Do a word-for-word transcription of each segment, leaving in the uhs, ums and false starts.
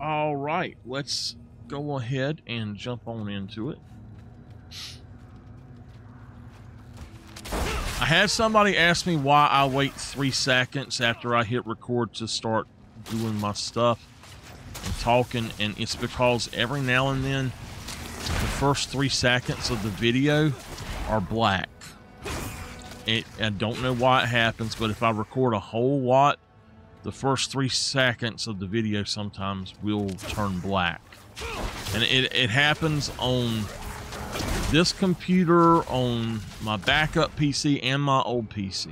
All right, let's go ahead and jump on into it. I had somebody ask me why I wait three seconds after I hit record to start doing my stuff and talking, and it's because every now and then the first three seconds of the video are black. It, I don't know why it happens, but if I record a whole lot, the first three seconds of the video sometimes will turn black. And it, it happens on this computer, on my backup P C, and my old P C.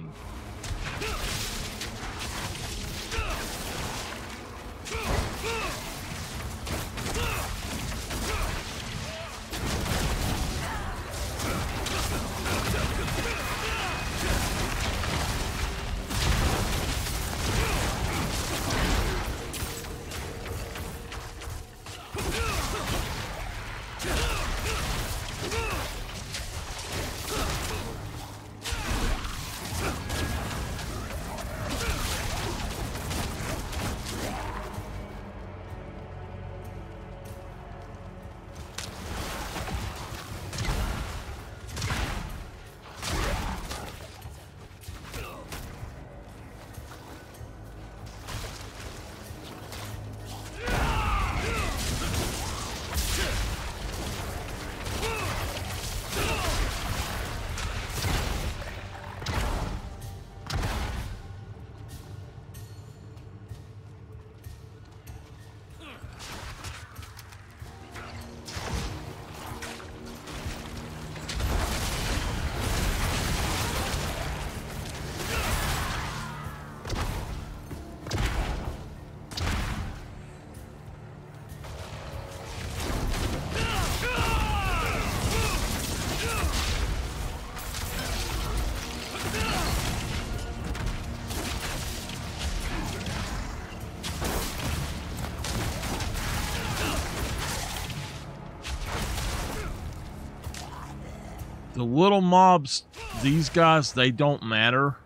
The little mobs, these guys, they don't matter,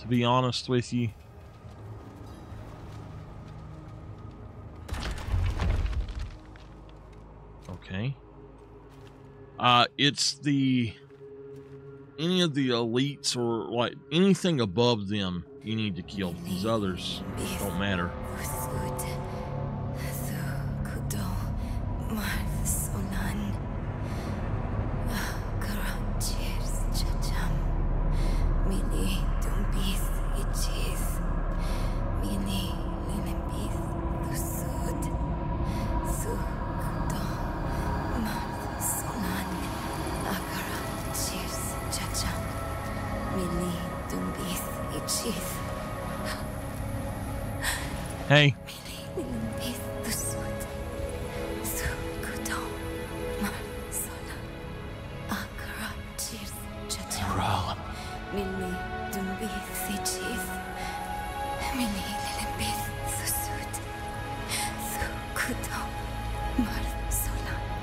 to be honest with you. Okay. Uh, it's the, any of the elites or like anything above them you need to kill. These others just don't matter. Hey.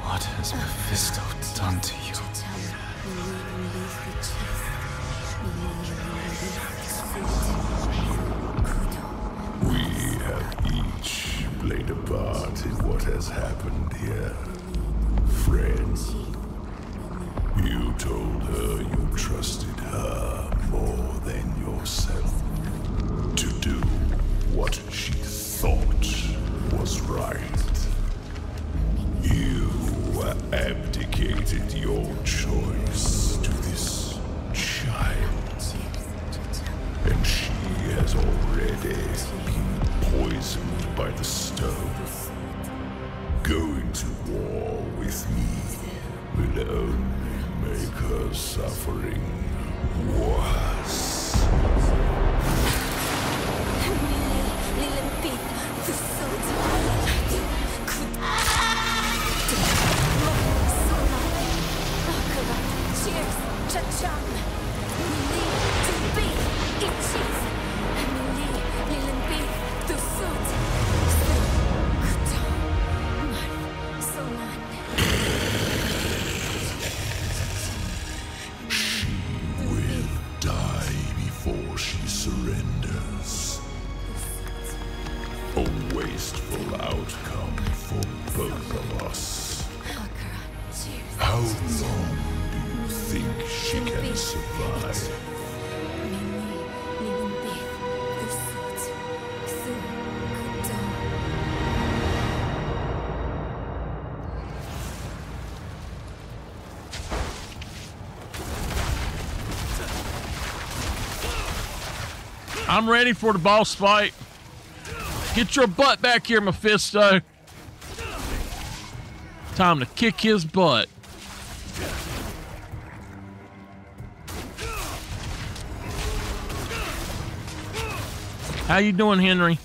What has Mephisto done to you? Played a part in what has happened here. Friends, you told her you trusted her more than yourself to do what she thought was right. You abdicated your choice to this child, and she has already been poisoned by the stone. Going to war with me will only make her suffering worse. Surrenders. A wasteful hour. both of us. How long do you think she can survive? I'm ready for the boss fight. Get your butt back here, Mephisto. Time to kick his butt. How you doing, Henry?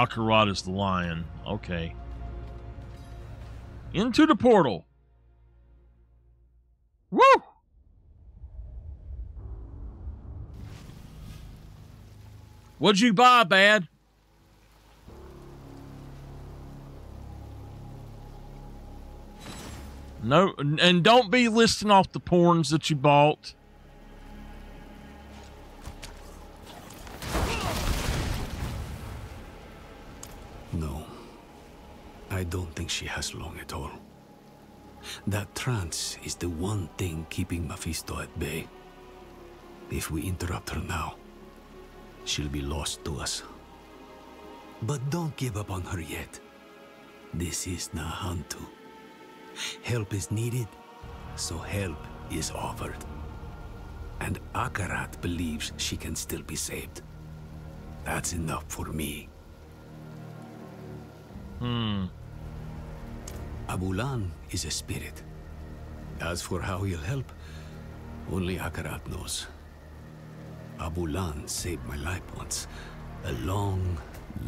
Akarat is the lion. Okay. Into the portal. Woo! What'd you buy, Bad? No, and don't be listing off the porns that you bought. No, I don't think she has long at all. That trance is the one thing keeping Mephisto at bay. If we interrupt her now, she'll be lost to us. But don't give up on her yet. This is Nahantu. Help is needed, so help is offered. And Akarat believes she can still be saved. That's enough for me. Hmm. Abulan is a spirit. As for how he'll help, only Akarat knows. Abulan saved my life once, a long,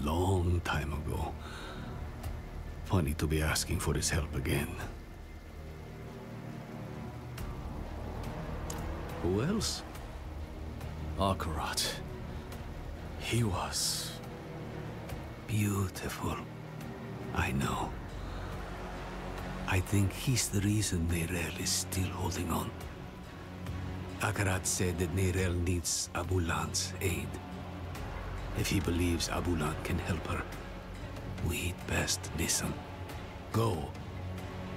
long time ago. Funny to be asking for his help again. Who else? Akarat. He was beautiful. I know. I think he's the reason Neyrelle is still holding on. Akarat said that Neyrelle needs Abulan's aid. If he believes Abulan can help her, we'd best listen. Go.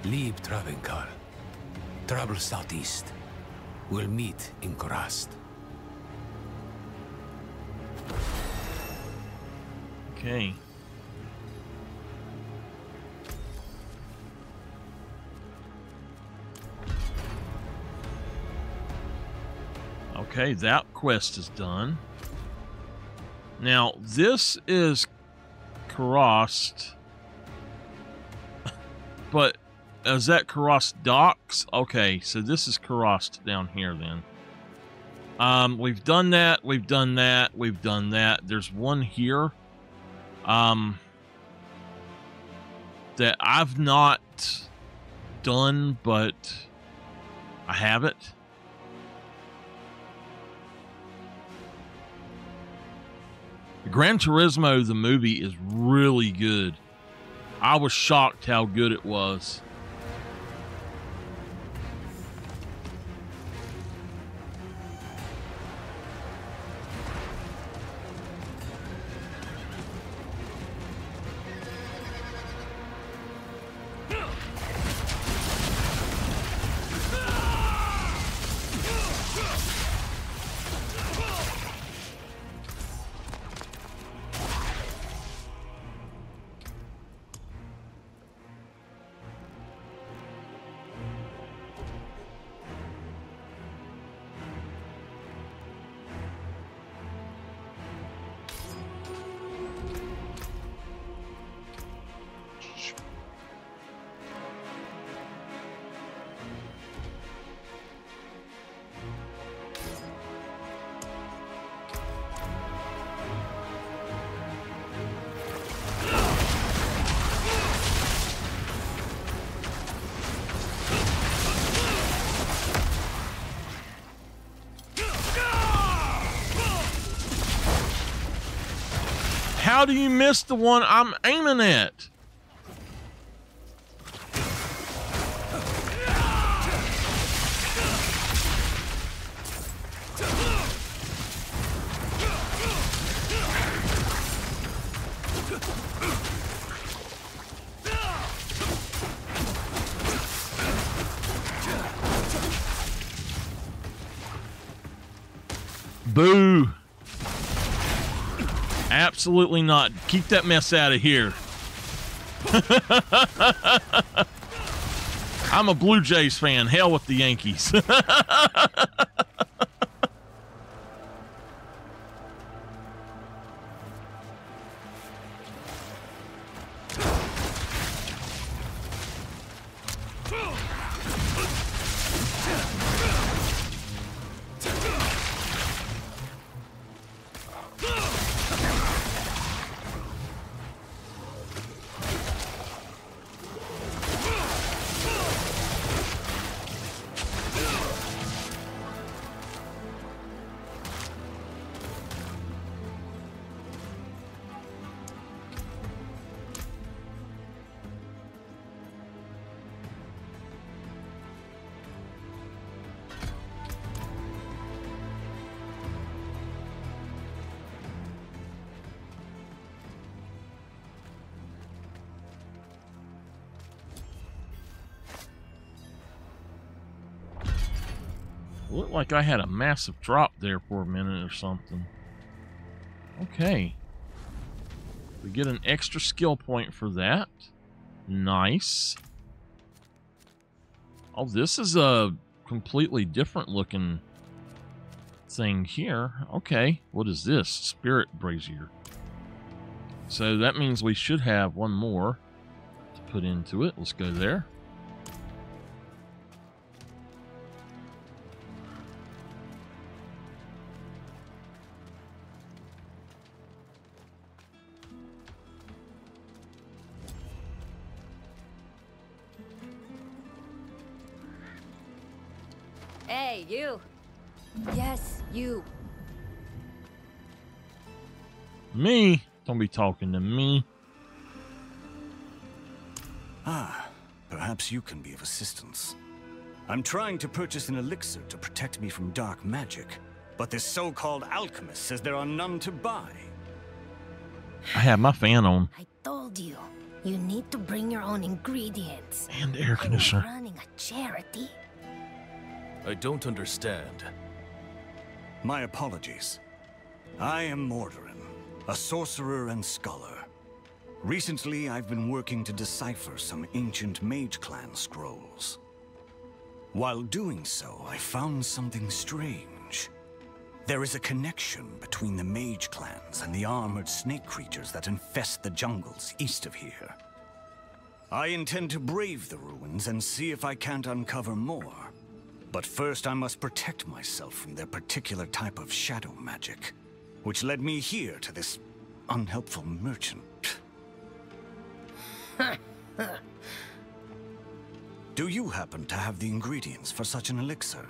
Leave Travenkar. Travel southeast. We'll meet in Kurast. Okay. Okay, that quest is done. Now, this is Kurast. But, is that Kurast docks? Okay, so this is Kurast down here then. Um, we've done that, we've done that, we've done that. There's one here. Um, that I've not done, but I have it. Gran Turismo, the movie, is really good. I was shocked how good it was. how do you miss the one I'm aiming at? Boo. Absolutely not. Keep that mess out of here. I'm a Blue Jays fan. Hell with the Yankees. Looked like I had a massive drop there for a minute or something. Okay. We get an extra skill point for that. Nice. Oh, this is a completely different looking thing here. Okay. What is this? Spirit Brazier. So that means we should have one more to put into it. Let's go there. You. Yes, you. Me? Don't be talking to me. Ah, perhaps you can be of assistance. I'm trying to purchase an elixir to protect me from dark magic, but this so-called alchemist says there are none to buy. I have my fan on. I told you, you need to bring your own ingredients. And air conditioner. You're running a charity. I don't understand. My apologies. I am Mordoran, a sorcerer and scholar. Recently, I've been working to decipher some ancient Mage Clan scrolls. While doing so, I found something strange. There is a connection between the Mage Clans and the armored snake creatures that infest the jungles east of here. I intend to brave the ruins and see if I can't uncover more. But first, I must protect myself from their particular type of shadow magic, which led me here to this unhelpful merchant. Do you happen to have the ingredients for such an elixir?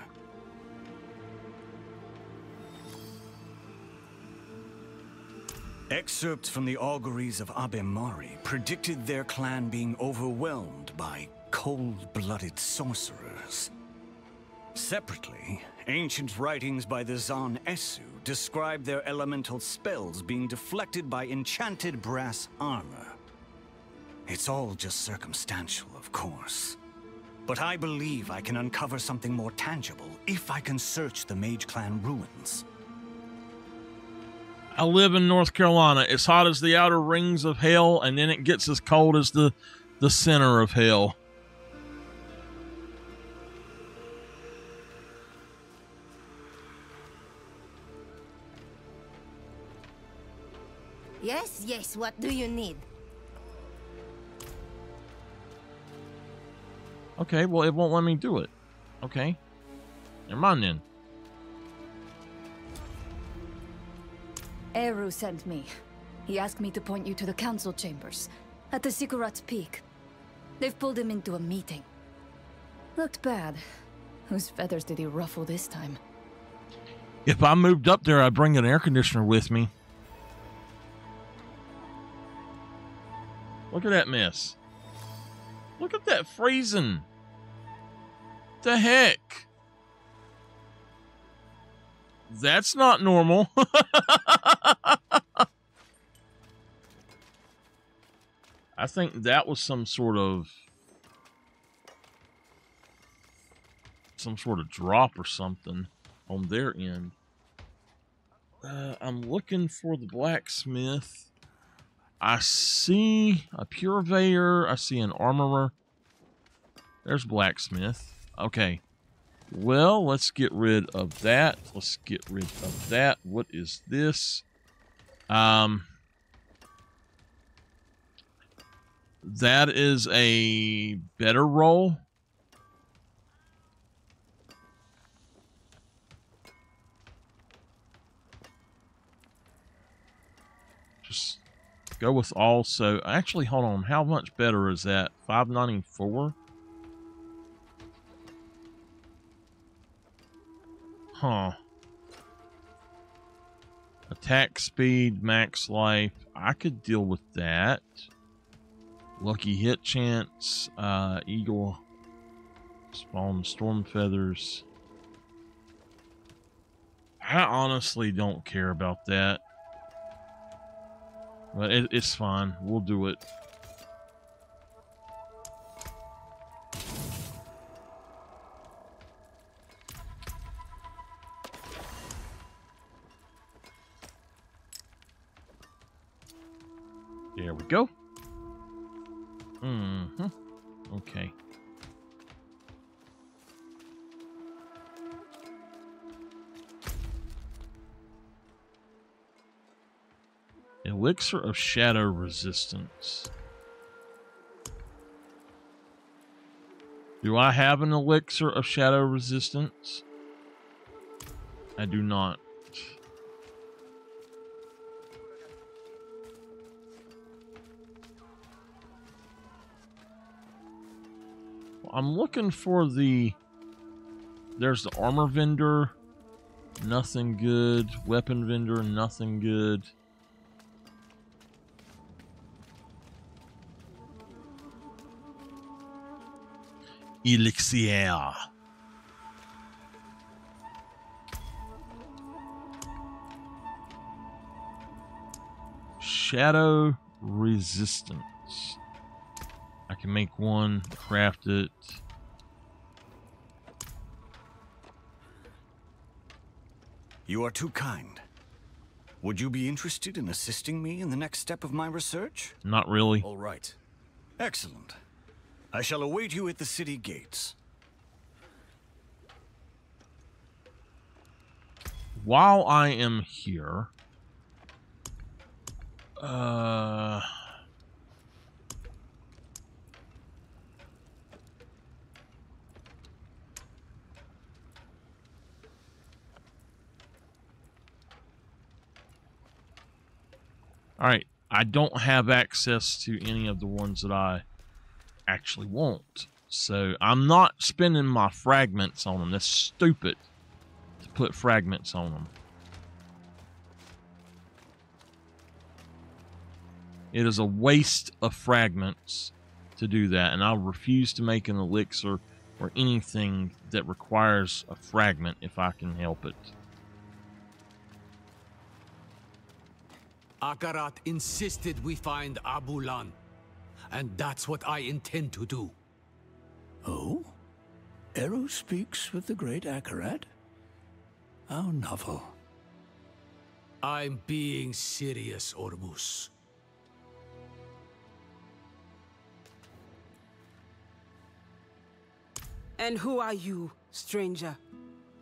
Excerpts from the auguries of Abemari predicted their clan being overwhelmed by cold-blooded sorcerers. Separately, ancient writings by the Zan Esu describe their elemental spells being deflected by enchanted brass armor. It's all just circumstantial, of course. But I believe I can uncover something more tangible if I can search the Mage Clan ruins. I live in North Carolina. It's hot as the outer rings of hell, and then it gets as cold as the, the center of hell. Yes, yes, what do you need? Okay, well, it won't let me do it. Okay. Never mind then. Eru sent me. He asked me to point you to the council chambers, at the Sigurats peak. They've pulled him into a meeting. Looked bad. Whose feathers did he ruffle this time? If I moved up there, I'd bring an air conditioner with me. Look at that mess. Look at that freezing. What the heck? That's not normal. I think that was some sort of some sort of drop or something on their end. Uh, I'm looking for the blacksmith. I see a purveyor. I see an armorer. There's blacksmith. Okay. Well, let's get rid of that. Let's get rid of that. What is this? Um... That is a better roll. Just go with all. So actually, hold on. How much better is that? five ninety-four? Huh. Attack speed, max life. I could deal with that. Lucky hit chance, uh, eagle, spawn storm feathers. I honestly don't care about that. But it, it's fine. We'll do it. There we go. Mm-hmm. Okay. Elixir of Shadow Resistance. Do I have an Elixir of Shadow Resistance? I do not. I'm looking for the... There's the armor vendor. Nothing good. Weapon vendor. Nothing good. Elixir. Shadow resistance. I can make one, craft it. You are too kind. Would you be interested in assisting me in the next step of my research? Not really. All right. Excellent. I shall await you at the city gates. While I am here... Uh... All right, I don't have access to any of the ones that I actually want. So I'm not spending my fragments on them. That's stupid to put fragments on them. It is a waste of fragments to do that. And I refuse to make an elixir or anything that requires a fragment if I can help it. Akarat insisted we find Abulan, and that's what I intend to do. Oh? Ero speaks with the great Akarat? How novel. I'm being serious, Ormus. And who are you, stranger,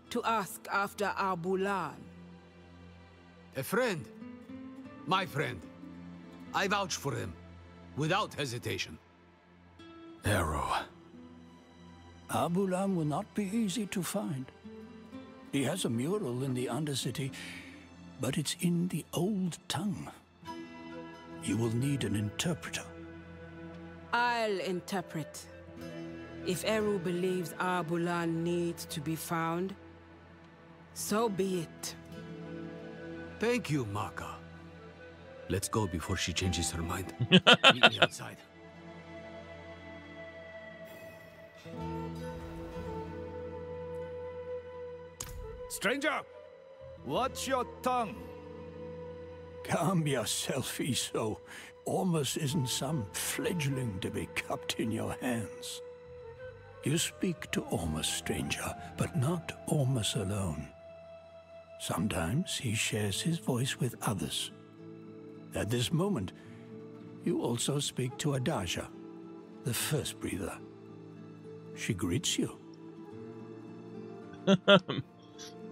to ask after Abulan? A friend. My friend, I vouch for him, without hesitation. Darrow. Abulan will not be easy to find. He has a mural in the Undercity, but it's in the old tongue. You will need an interpreter. I'll interpret. If Eru believes Abulan needs to be found, so be it. Thank you, Marka. Let's go before she changes her mind. Meet me outside. Stranger, watch your tongue. Calm yourself, Iso. Ormus isn't some fledgling to be cupped in your hands. You speak to Ormus, stranger, but not Ormus alone. Sometimes he shares his voice with others. At this moment, you also speak to Adaja, the first breather. She greets you.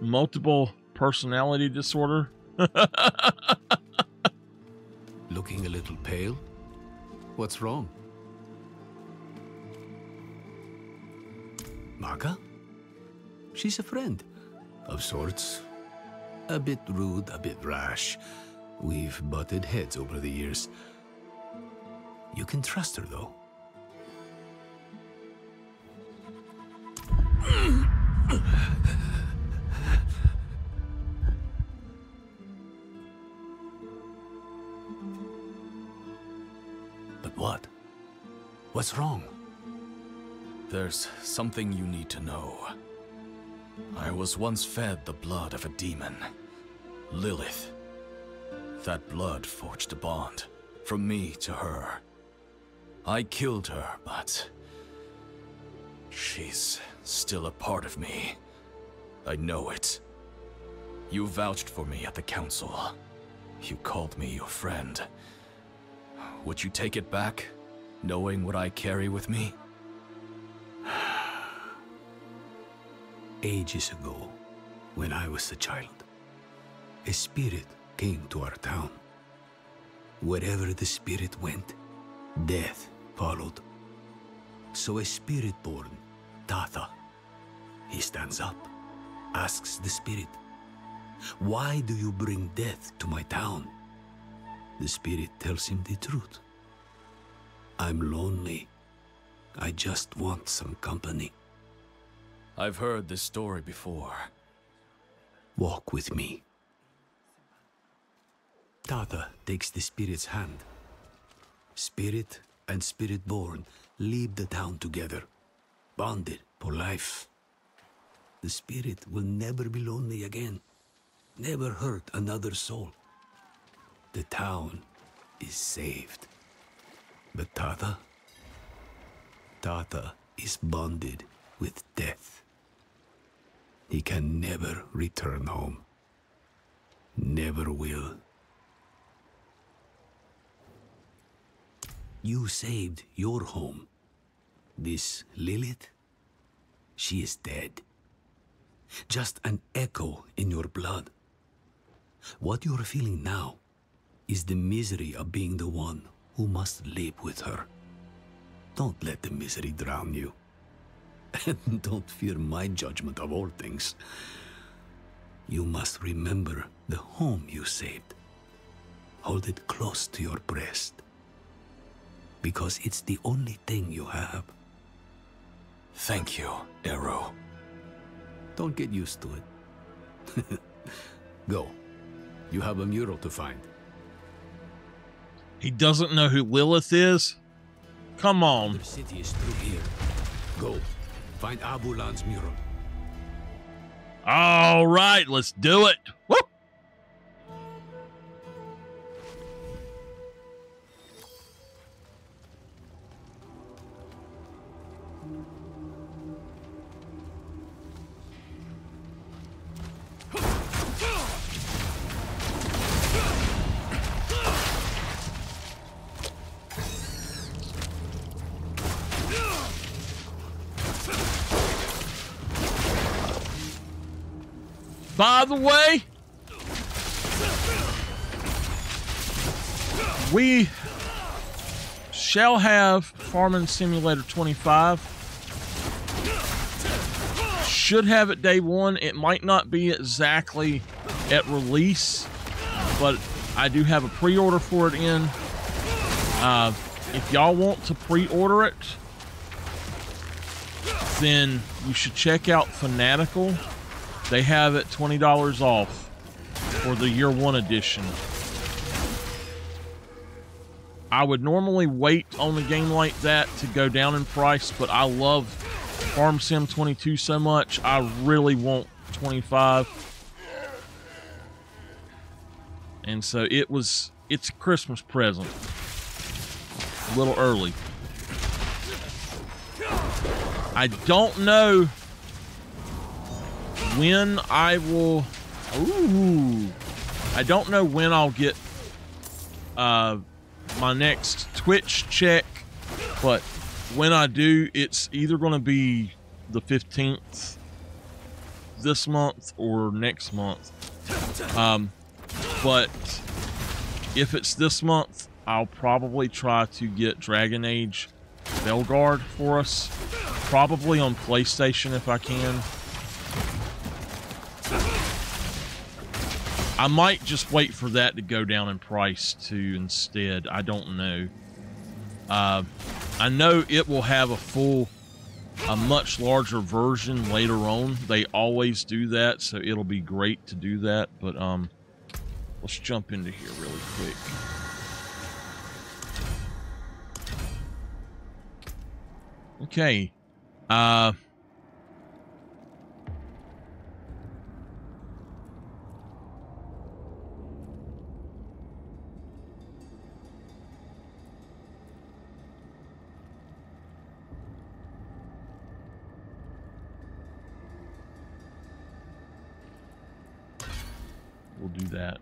Multiple personality disorder. Looking a little pale? What's wrong? Marka? She's a friend, of sorts. A bit rude, a bit rash. We've butted heads over the years. You can trust her, though. But what? What's wrong? There's something you need to know. I was once fed the blood of a demon, Lilith. That blood forged a bond, from me to her. I killed her, but she's still a part of me. I know it. You vouched for me at the council. You called me your friend. Would you take it back, knowing what I carry with me? Ages ago, when I was a child, a spirit came to our town. Wherever the spirit went, death followed. So a spirit-born, Tata, he stands up, asks the spirit, "Why do you bring death to my town?" The spirit tells him the truth. "I'm lonely. I just want some company." I've heard this story before. Walk with me. Tata takes the spirit's hand. Spirit and spirit-born leave the town together, bonded for life. The spirit will never be lonely again, never hurt another soul. The town is saved. But Tata? Tata is bonded with death. He can never return home. Never will. You saved your home. This Lilith? She is dead. Just an echo in your blood. What you're feeling now is the misery of being the one who must live with her. Don't let the misery drown you. And don't fear my judgment of all things. You must remember the home you saved. Hold it close to your breast. Because it's the only thing you have. Thank you, Darrow. Don't get used to it. Go. You have a mural to find. He doesn't know who Lilith is? Come on. The city is through here. Go. Find Abulan's mural. All right, let's do it. Whoop. By the way, we shall have Farming Simulator twenty-five. Should have it day one. It might not be exactly at release, but I do have a pre-order for it in. Uh, if y'all want to pre-order it, then you should check out Fanatical. They have it twenty dollars off for the year one edition. I would normally wait on a game like that to go down in price, but I love Farm Sim twenty-two so much. I really want twenty-five. And so it was, it's a Christmas present. A little early. I don't know when I will, ooh, I don't know when I'll get uh, my next Twitch check, but when I do, it's either going to be the fifteenth this month or next month. Um, but if it's this month, I'll probably try to get Dragon Age Belgard for us, probably on PlayStation if I can. I might just wait for that to go down in price too instead. I don't know. Uh, I know it will have a full, a much larger version later on. They always do that, so it'll be great to do that. But um, let's jump into here really quick. Okay. Uh, we'll do that.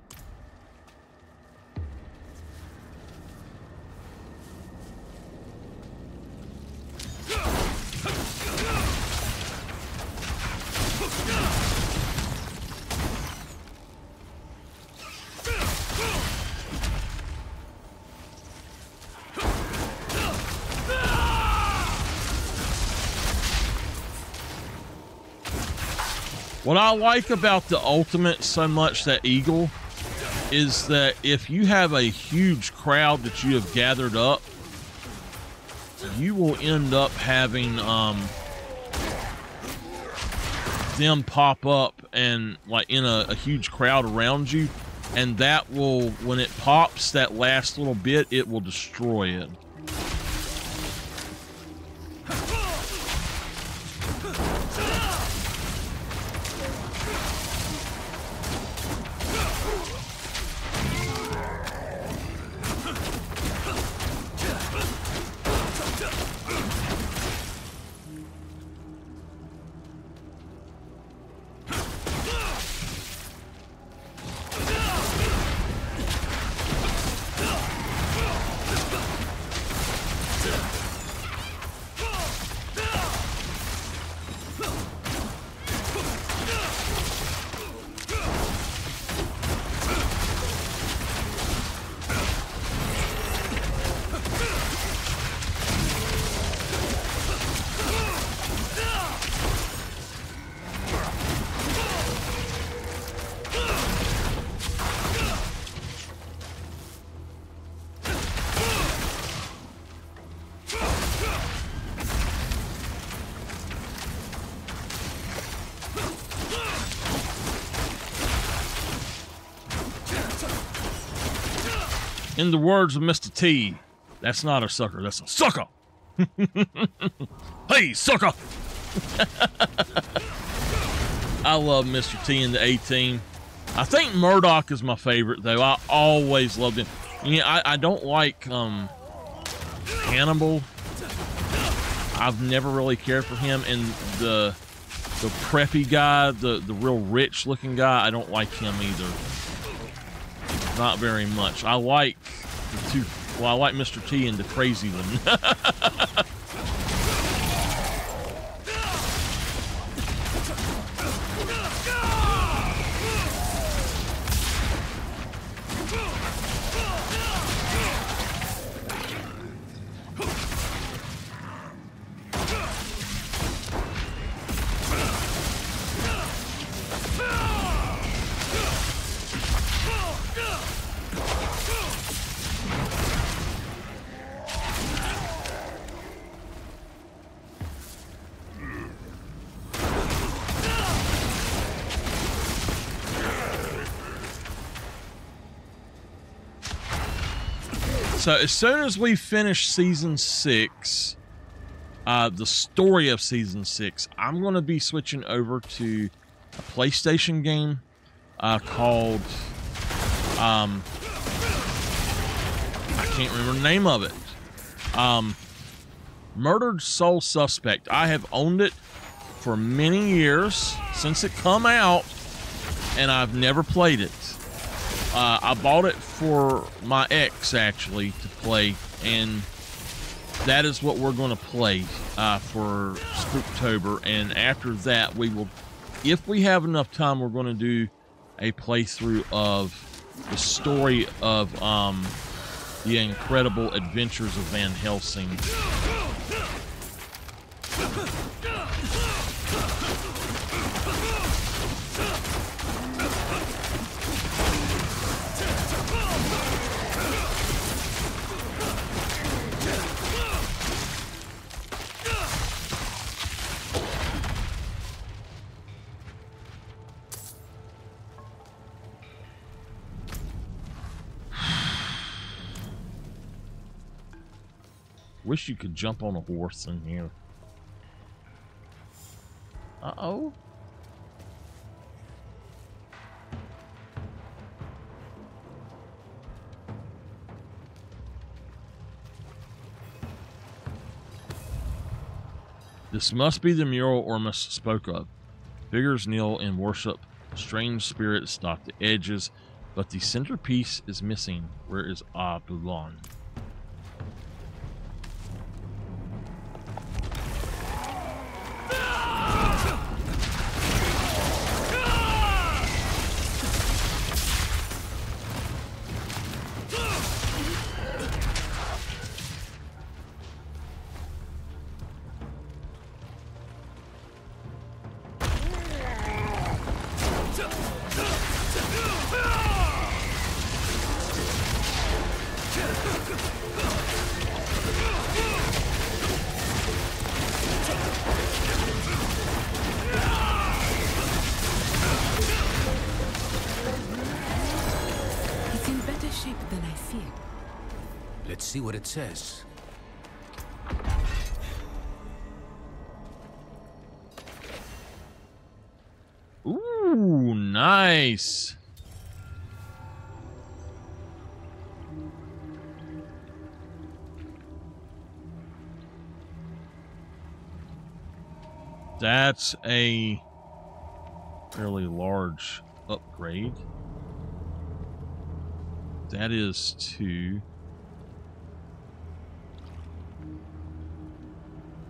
What I like about the ultimate so much, that eagle, is that if you have a huge crowd that you have gathered up, you will end up having um, them pop up and like in a, a huge crowd around you, and that will, when it pops that last little bit, it will destroy it. In the words of Mister T, that's not a sucker, that's a sucker. Hey, sucker. I love Mister T in the A-Team. I think Murdoch is my favorite, though. I always loved him. Yeah, I, I don't like um, Hannibal. I've never really cared for him. And the the preppy guy, the, the real rich-looking guy, I don't like him either. Not very much. I like the two, well, I like Mister T and the crazy one. So as soon as we finish season six, uh, uh, the story of Season six, I'm going to be switching over to a PlayStation game uh, called... Um, I can't remember the name of it. Um, Murdered Soul Suspect. I have owned it for many years since it come out, and I've never played it. Uh, I bought it for my ex, actually, to play, and that is what we're going to play uh, for Spooktober. And after that, we will, if we have enough time, we're going to do a playthrough of the story of um, The Incredible Adventures of Van Helsing. Wish you could jump on a horse in here. Uh-oh. This must be the mural Ormus spoke of. Figures kneel in worship. Strange spirits dot the edges, but the centerpiece is missing. Where is Abulan? See what it says. Ooh, nice. That's a fairly large upgrade. That is to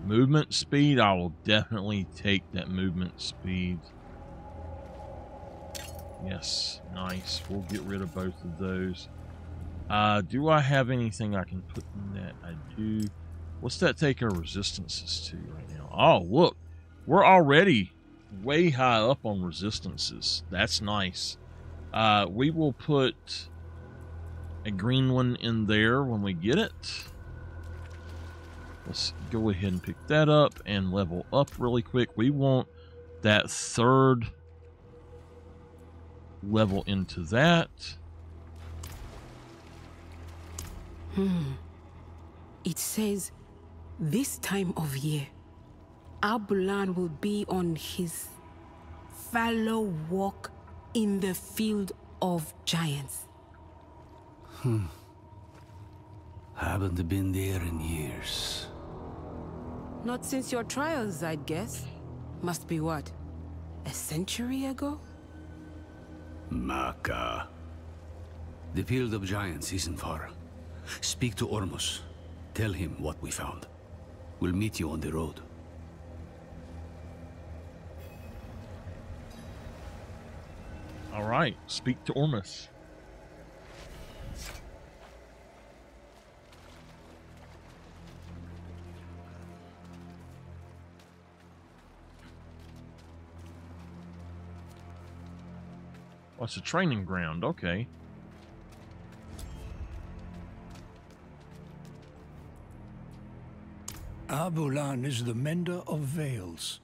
movement speed. I will definitely take that movement speed. Yes, nice. We'll get rid of both of those. Uh, do I have anything I can put in that? I do. What's that take our resistances to right now? Oh, look. We're already way high up on resistances. That's nice. Uh, we will put a green one in there when we get it. Let's go ahead and pick that up and level up really quick. We want that third level into that. Hmm. It says this time of year, Abulan will be on his fallow walk in the Field of Giants. Hmm. Haven't been there in years. Not since your trials, I'd guess. Must be what? A century ago? Marka. The Field of Giants isn't far. Speak to Ormus. Tell him what we found. We'll meet you on the road. All right. Speak to Ormus. Oh, it's a training ground. Okay. Abulan is the mender of veils.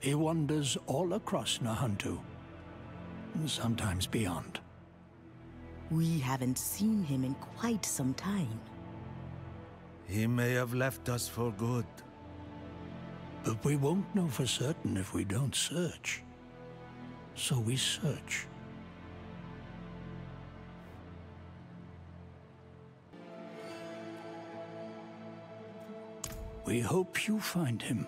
He wanders all across Nahantu, and sometimes beyond. We haven't seen him in quite some time. He may have left us for good. But we won't know for certain if we don't search. So we search. We hope you find him.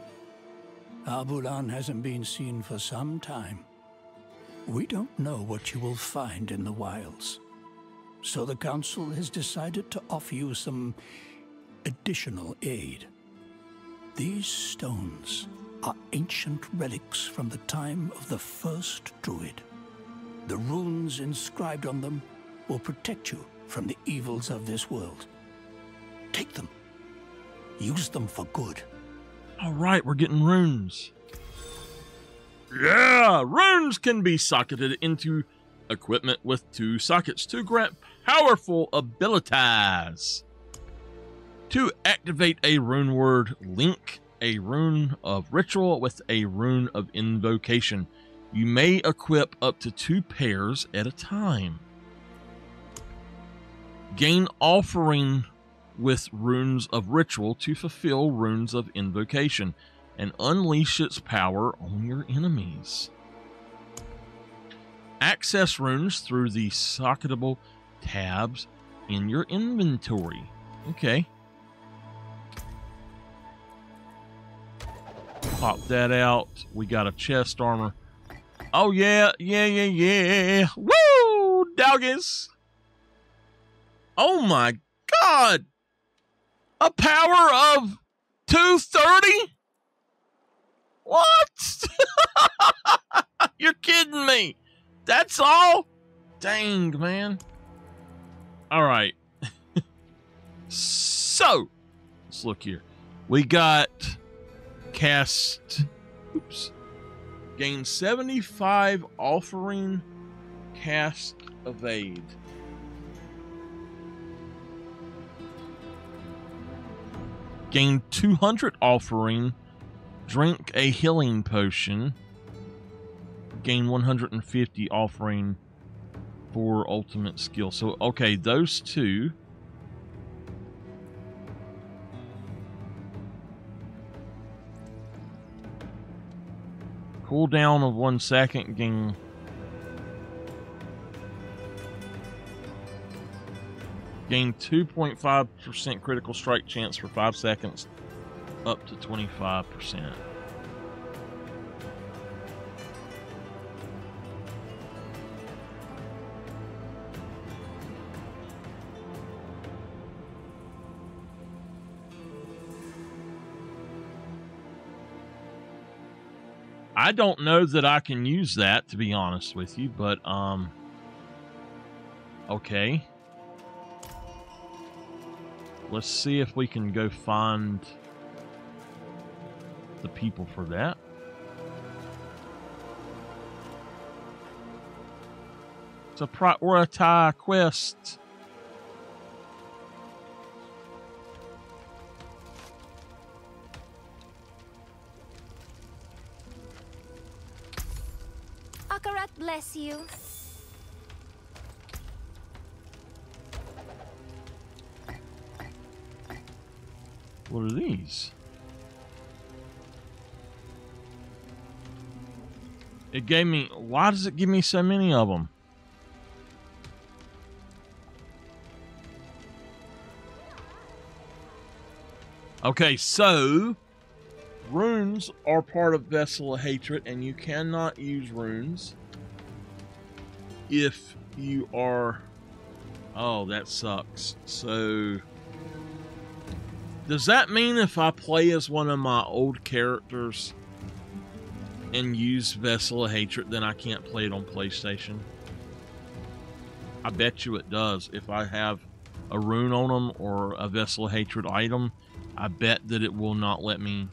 Abulan hasn't been seen for some time. We don't know what you will find in the wilds. So the Council has decided to offer you some additional aid. These stones are ancient relics from the time of the first Druid. The runes inscribed on them will protect you from the evils of this world. Take them. Use them for good. All right, we're getting runes. Yeah, runes can be socketed into equipment with two sockets to grant powerful abilities. To activate a rune word, link a rune of ritual with a rune of invocation. You may equip up to two pairs at a time. Gain offering with runes of ritual to fulfill runes of invocation and unleash its power on your enemies. Access runes through the socketable tabs in your inventory. Okay. Pop that out. We got a chest armor. Oh yeah, yeah, yeah, yeah. Woo! Doggies! Oh my god! A power of two thirty? What? You're kidding me. That's all? Dang, man. All right. So, let's look here. We got cast. Oops. Gain seventy-five offering, cast evade. Gain two hundred offering, drink a healing potion, gain one hundred fifty offering for ultimate skill. So, okay, those two. Cooldown of one second, gain. Gain two point five percent critical strike chance for five seconds, up to twenty-five percent. I don't know that I can use that, to be honest with you, but, um, okay. Let's see if we can go find the people for that. It's a prioritize quest. Akarat bless you. What are these? It gave me... Why does it give me so many of them? Okay, so... runes are part of Vessel of Hatred, and you cannot use runes if you are... Oh, that sucks. So... does that mean if I play as one of my old characters and use Vessel of Hatred, then I can't play it on PlayStation? I bet you it does. If I have a rune on them or a Vessel of Hatred item, I bet that it will not let me.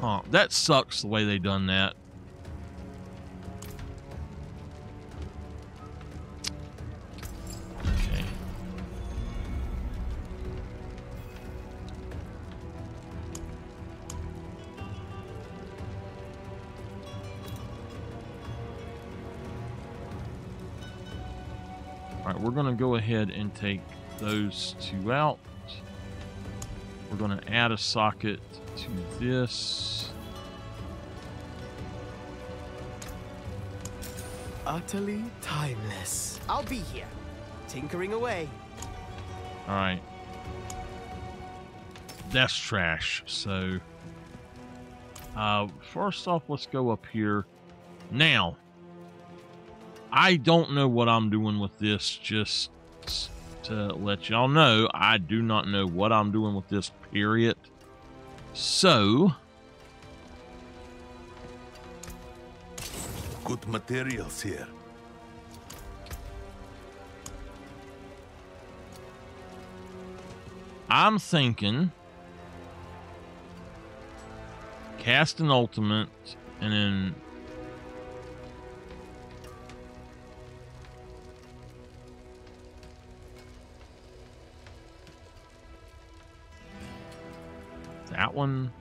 Huh, that sucks the way they done that. We're going to go ahead and take those two out. We're going to add a socket Let's move this. Utterly timeless. I'll be here, tinkering away. All right. That's trash. So, uh, first off, let's go up here. Now, I don't know what I'm doing with this. Just to let y'all know, I do not know what I'm doing with this, period. So, good materials here. I'm thinking cast an ultimate and then that one.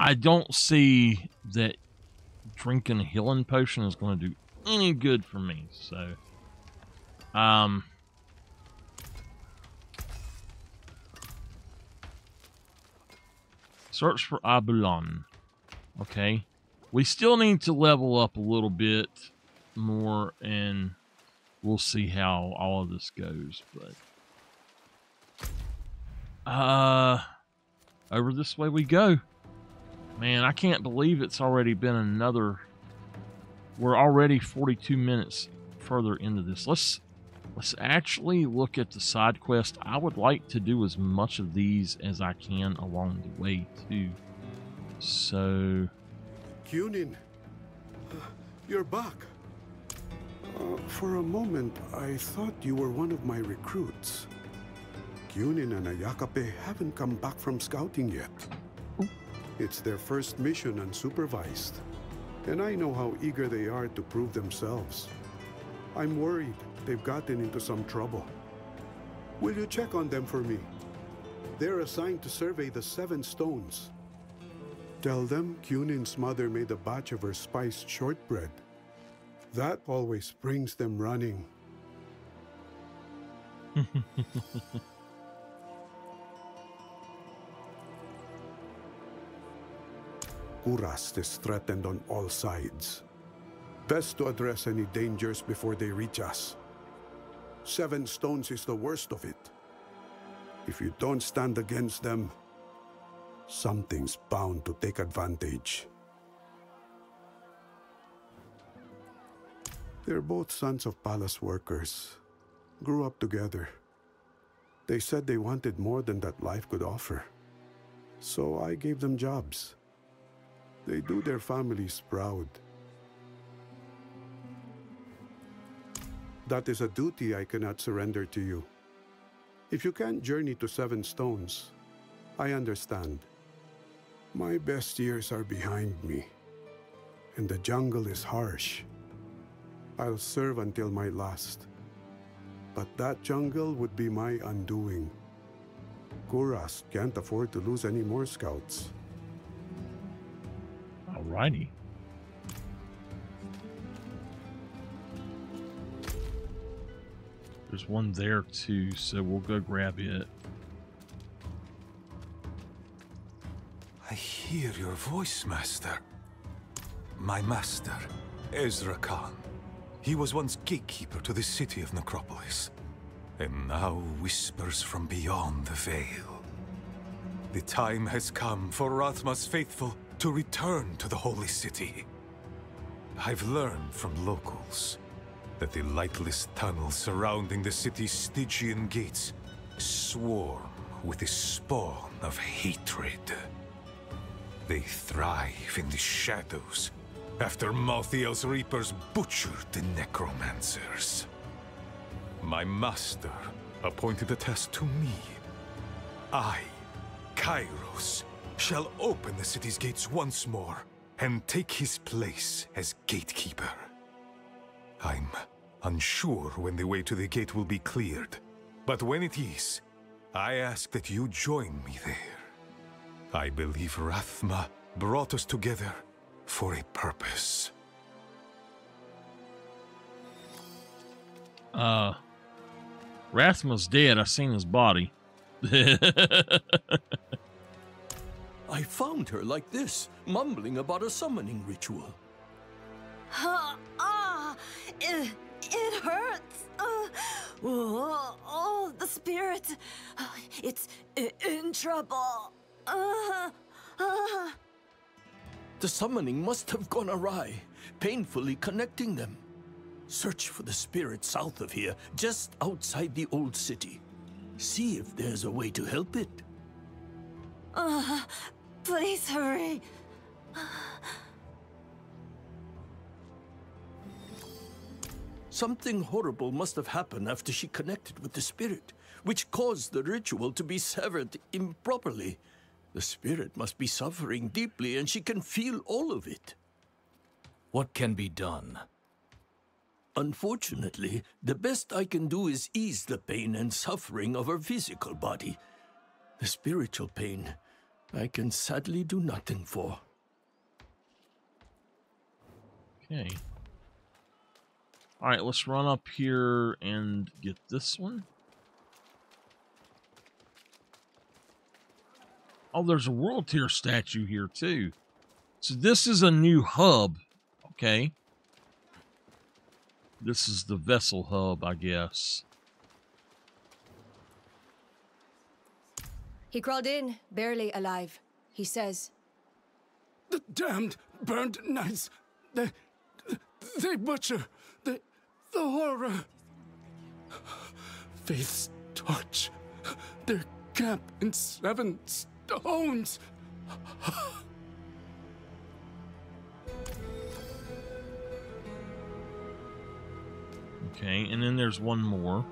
I don't see that drinking a healing potion is going to do any good for me, so um search for Abulan. Okay. We still need to level up a little bit more and we'll see how all of this goes, but uh over this way we go. Man, I can't believe it's already been another... We're already forty-two minutes further into this. Let's let's actually look at the side quest. I would like to do as much of these as I can along the way, too. So... Kunin, uh, you're back. Uh, for a moment, I thought you were one of my recruits. Kunin and Ayakape haven't come back from scouting yet. It's their first mission unsupervised, and I know how eager they are to prove themselves. I'm worried they've gotten into some trouble. Will you check on them for me? They're assigned to survey the Seven Stones. Tell them Kunin's mother made a batch of her spiced shortbread. That always brings them running. Kurast is threatened on all sides. Best to address any dangers before they reach us. Seven Stones is the worst of it. If you don't stand against them, something's bound to take advantage. They're both sons of palace workers. Grew up together. They said they wanted more than that life could offer. So I gave them jobs. They do their families proud. That is a duty I cannot surrender to you. If you can't journey to Seven Stones, I understand. My best years are behind me, and the jungle is harsh. I'll serve until my last. But that jungle would be my undoing. Kuras can't afford to lose any more scouts. Alrighty. There's one there too, so we'll go grab it. I hear your voice, Master. My master, Ezra Khan. He was once gatekeeper to the city of Necropolis, and now whispers from beyond the veil. The time has come for Rathma's faithful to return to the Holy City. I've learned from locals that the lightless tunnels surrounding the city's Stygian gates swarm with the spawn of hatred. They thrive in the shadows, after Malthiel's Reapers butchered the necromancers. My master appointed a task to me. I, Kairos, shall open the city's gates once more and take his place as gatekeeper. I'm unsure when the way to the gate will be cleared, but when it is, I ask that you join me there. I believe Rathma brought us together for a purpose. Uh, Rathma's dead. I've seen his body. I found her like this, mumbling about a summoning ritual. Ah, uh, uh, it, it hurts. Uh, oh, oh, the spirit. Uh, it's in trouble. Uh, uh. The summoning must have gone awry, painfully connecting them. Search for the spirit south of here, just outside the old city. See if there's a way to help it. Uh, please hurry. Something horrible must have happened after she connected with the spirit, which caused the ritual to be severed improperly. The spirit must be suffering deeply, and she can feel all of it. What can be done? Unfortunately, the best I can do is ease the pain and suffering of her physical body. The spiritual pain, I can sadly do nothing for. Okay. All right, let's run up here and get this one. Oh, there's a world tier statue here too. So this is a new hub. Okay. This is the vessel hub, I guess. He crawled in, barely alive. He says, "The damned burned knights. They, they butcher. They, the horror. Faith's torch. Their camp in Seven Stones. Stones. Okay, and then there's one more.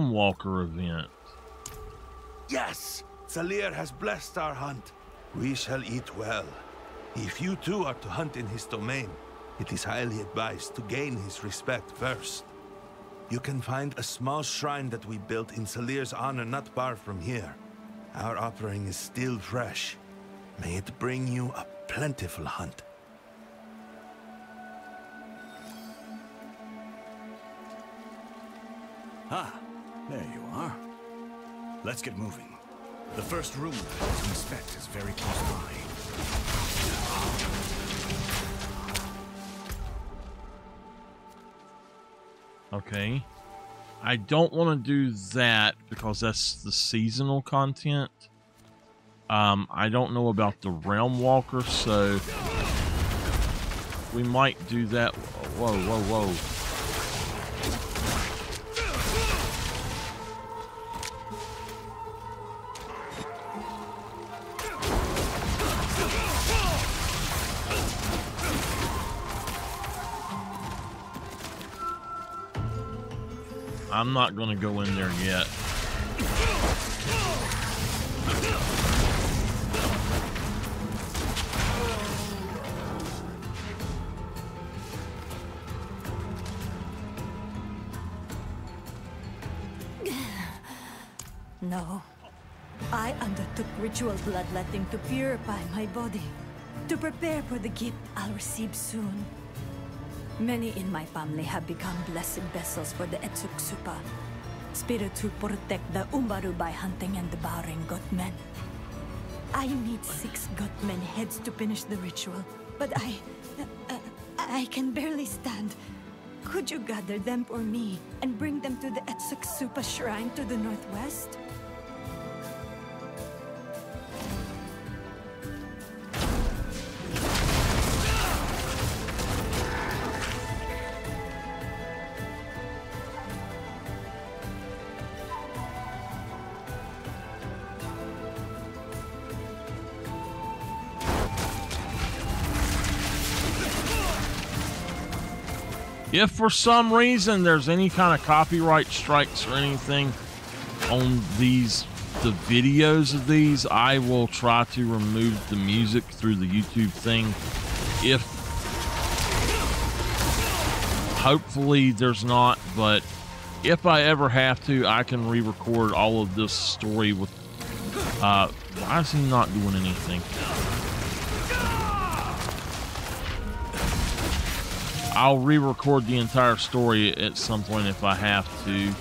Walker event. Yes! Salir has blessed our hunt. We shall eat well. If you two are to hunt in his domain, it is highly advised to gain his respect first. You can find a small shrine that we built in Salir's honor not far from here. Our offering is still fresh. May it bring you a plentiful hunt. Ah! There you are. Let's get moving. The first room to inspect is very close by. Okay. I don't want to do that because that's the seasonal content. Um, I don't know about the Realm Walker, so we might do that. Whoa, whoa, whoa. I'm not going to go in there yet. No. I undertook ritual bloodletting to purify my body, to prepare for the gift I'll receive soon. Many in my family have become blessed vessels for the Etsuksupa, spirits who protect the Umbaru by hunting and devouring Gutmen. I need six Gutmen heads to finish the ritual, but I... Uh, I can barely stand. Could you gather them for me and bring them to the Etsuksupa shrine to the northwest? If for some reason there's any kind of copyright strikes or anything on these, the videos of these, I will try to remove the music through the YouTube thing. If hopefully there's not, but if I ever have to, I can re-record all of this story with, uh, why is he not doing anything? I'll re-record the entire story at some point if I have to.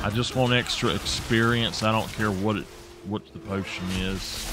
I just want extra experience. I don't care what it, what the potion is.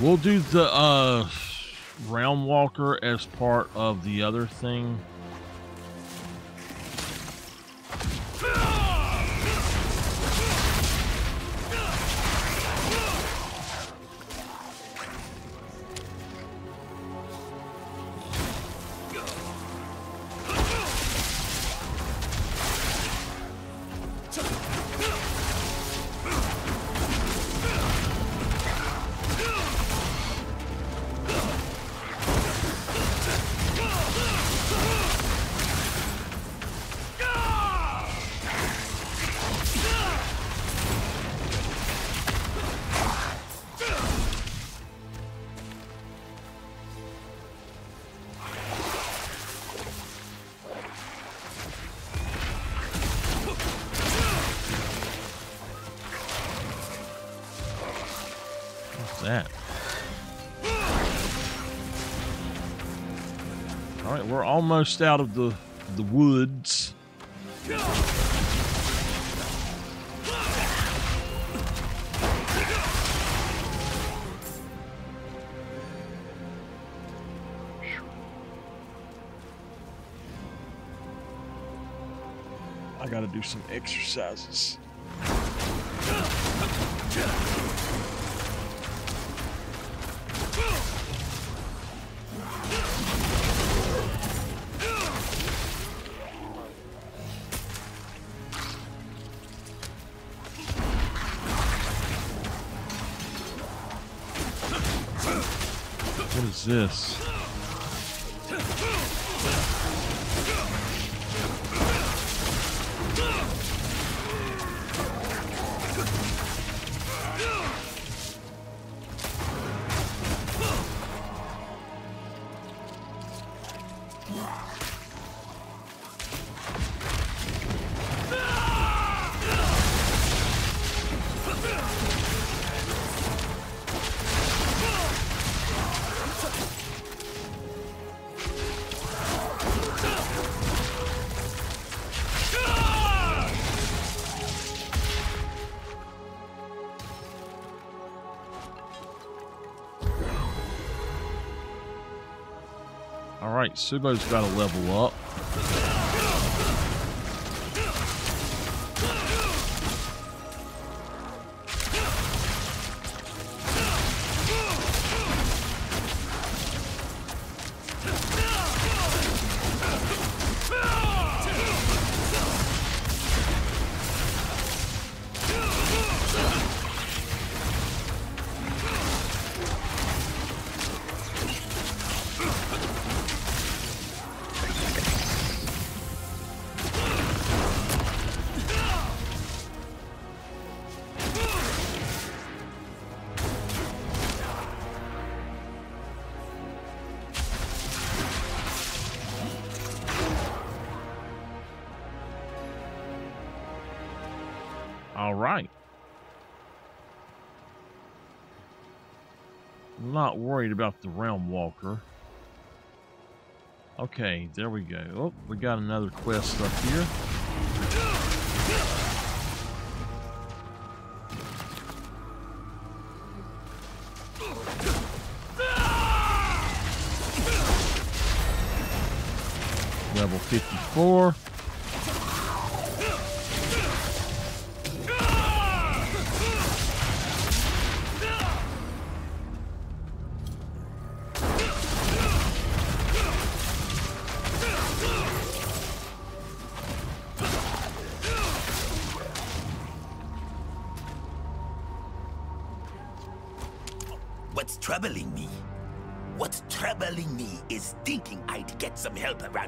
We'll do the uh, Realm Walker as part of the other thing. Almost out of the the woods. I gotta do some exercises. This. Alright, Subo's got to level up. Not worried about the Realm Walker. Okay, there we go. Oh, we got another quest up here. Level fifty-four.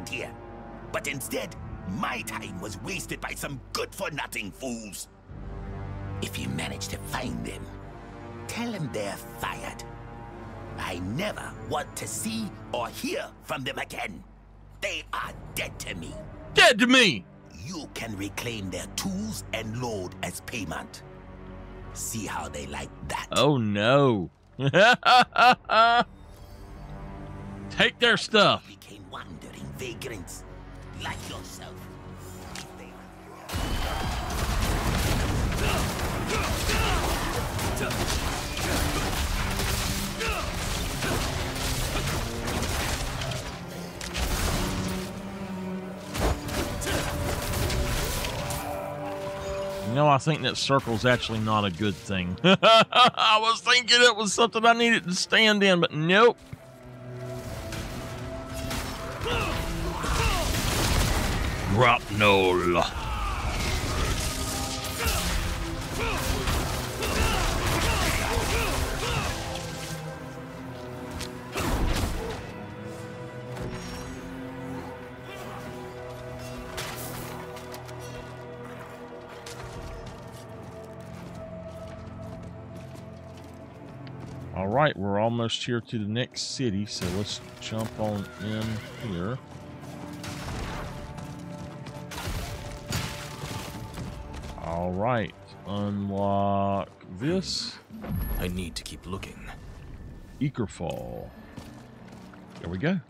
Here. But instead, my time was wasted by some good-for-nothing fools. If you manage to find them, tell them they're fired. I never want to see or hear from them again. They are dead to me. Dead to me! You can reclaim their tools and load as payment. See how they like that. Oh, no. Take their stuff. Vagrants like yourself. You know, I think that circle's actually not a good thing. I was thinking it was something I needed to stand in, but nope. Grapnol. All right, we're almost here to the next city, so let's jump on in here. All right, unlock this. I need to keep looking. Ekerfall. There we go.